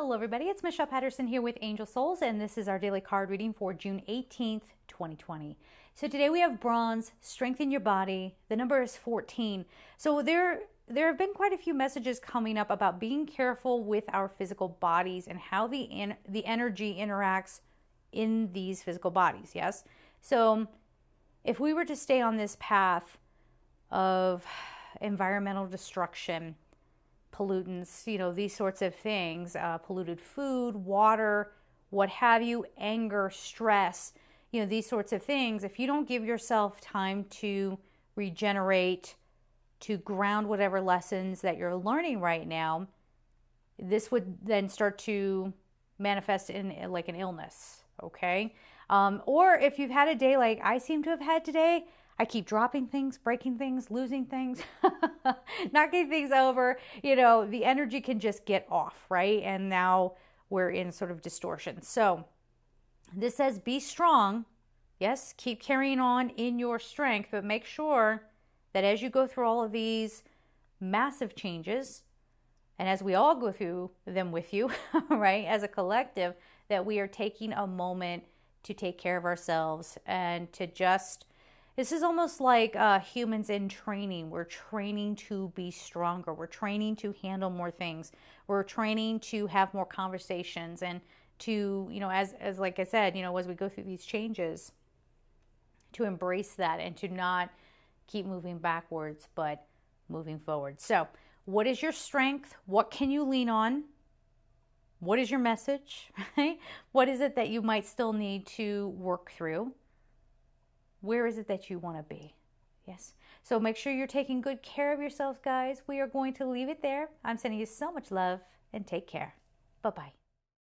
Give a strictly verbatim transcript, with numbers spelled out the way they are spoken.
Hello everybody, it's Michelle Patterson here with Angel Souls, and this is our daily card reading for June eighteenth, twenty twenty. So today we have bronze, strengthen your body. The number is fourteen. So there, there have been quite a few messages coming up about being careful with our physical bodies and how the, en the energy interacts in these physical bodies, yes? So if we were to stay on this path of environmental destruction, pollutants, you know, these sorts of things, uh, polluted food, water, what have you, anger, stress, you know, these sorts of things. If you don't give yourself time to regenerate, to ground whatever lessons that you're learning right now, this would then start to manifest in like an illness, okay? Um, or if you've had a day like I seem to have had today, I keep dropping things, breaking things, losing things, knocking things over, you know, the energy can just get off, right? And now we're in sort of distortion. So this says, be strong. Yes, keep carrying on in your strength, but make sure that as you go through all of these massive changes, and as we all go through them with you, right, as a collective, that we are taking a moment to take care of ourselves and to just... This is almost like uh, humans in training. We're training to be stronger. We're training to handle more things. We're training to have more conversations and to, you know, as, as like I said, you know, as we go through these changes, to embrace that and to not keep moving backwards, but moving forward. So what is your strength? What can you lean on? What is your message? What is it that you might still need to work through? Where is it that you want to be? Yes. So make sure you're taking good care of yourselves, guys. We are going to leave it there. I'm sending you so much love, and take care. Bye-bye.